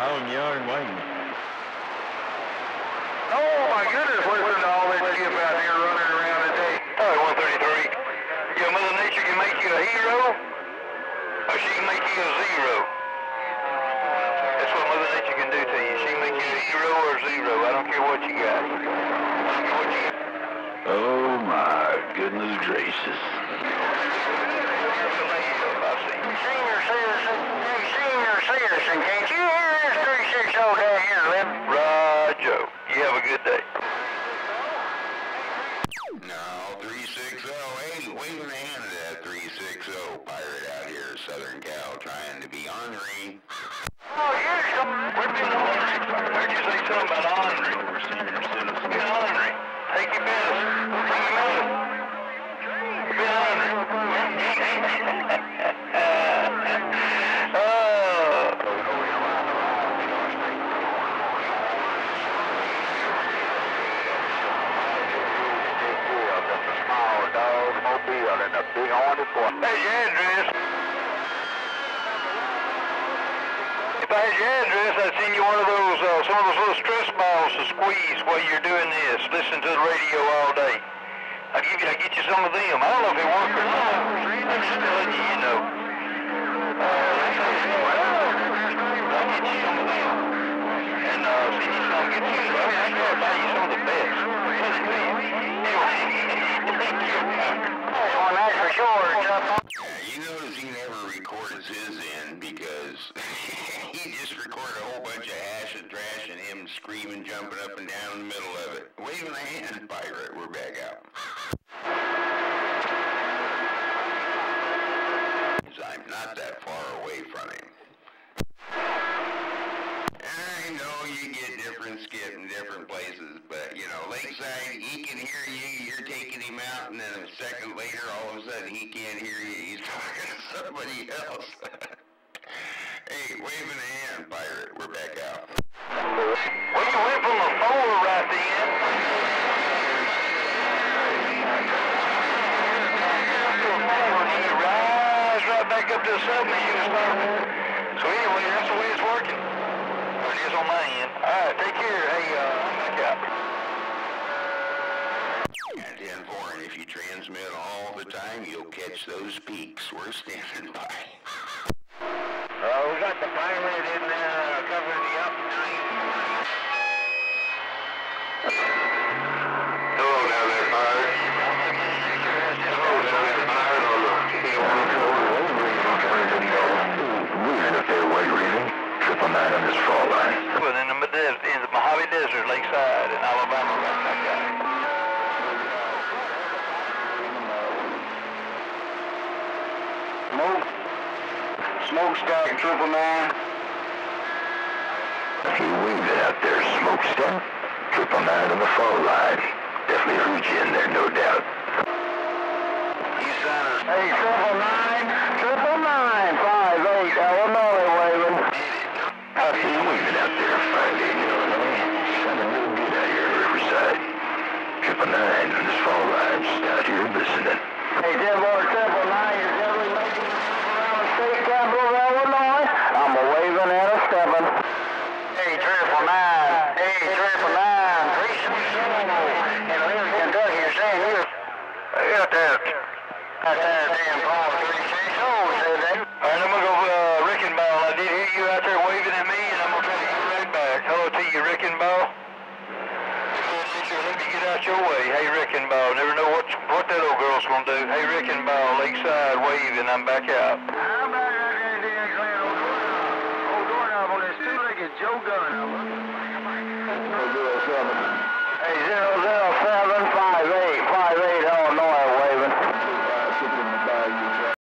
Home yard waiting. Oh my goodness, listen to all this gift out here running around today. Oh, 133. Your Mother Nature can make you a hero, or she can make you a zero. That's what Mother Nature can do to you. She can make you a hero or zero. I don't care what you got. Oh my goodness gracious. Senior citizen, can't you hear this 36-year-old down here, Lynn? Roger. You have a good day. Now, 360, ain't waving the hand of that 360 pirate out here, Southern Cal, trying to be honoring. Oh, here's some. Where'd you say something about honoring? Senior citizen. Be honoring. Take your business. Take your medicine. Be honoring. Big horny boy. There's your address. There's your address. I send you some of those little stress balls to squeeze while you're doing this. Listen to the radio all day. I get you some of them. I don't know if it works or not. I'm just telling you, you know. I'll get you some of them. And send you some. I'm going to buy you some of the best. You notice he never records his end because he just recorded a whole bunch of hash and trash and him screaming, jumping up and down in the middle of it. Waving a hand, pirate, we're back out. I'm not that far away from him. I know you get different skits in different places, but you know, Lakeside, he can hear you, you're taking him out, and then a second later, all of a sudden, he can't hear you, he's talking to somebody else. Hey, waving a hand, pirate, we're back out. Well, you went from a four right then. You rise right back up to a sub, and you start. So anyway, that's the way it's working. On my end. Alright, take care. Hey, back out. At 10-4, and if you transmit all the time, you'll catch those peaks. We're standing by. We got the pirate in there covering the upstream. Hello down there, pirate. Hello down there, pirate. Weird if they're white reading. Nine on this fall line. In the Mojave Desert, Lakeside, in Alabama, right back out. Smokestack 999. He waved it out there, Smokestack 999 on the fall line. Definitely heard you in there, no doubt. You son of a... Hey, 999, 999, 58, Illinois, waving. I've been waving out there Friday, you know what I mean? Sounding real good out here at Riverside. 999 on this fall line, just out here listening. Hey, Devlord, 999, you're definitely making a trip around the state capital of Illinois. I'm a waving and a stepping. Hey, 999. Hey, 999. 367 in Little Kentucky, you're saying you. Out there, damn Paul, 36. Oh, said that. All right, I'm going to go wrecking ball. I did hear you out there. Your way. Hey, Wrecking Ball. Never know what that old girl's going to do. Hey, Wrecking Ball, Lakeside, waving. I'm back out. I'm back out there in Glen old doorknob on this two-legged Joe Gunn.